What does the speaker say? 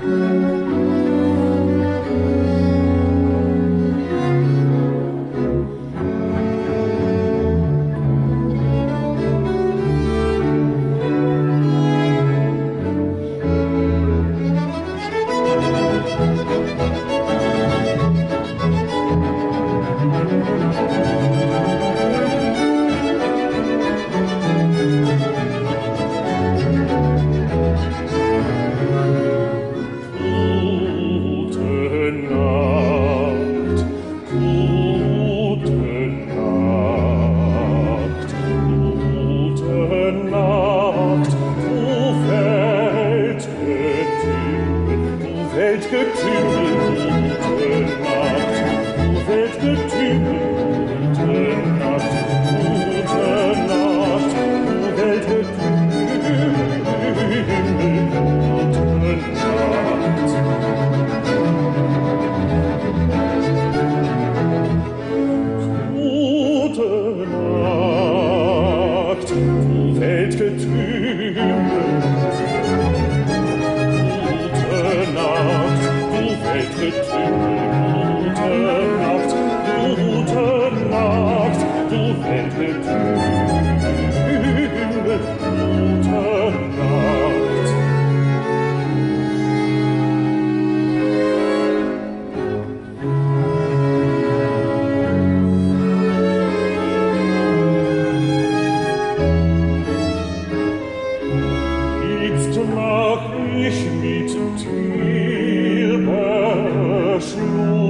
Mach ich mit dir Beschluss.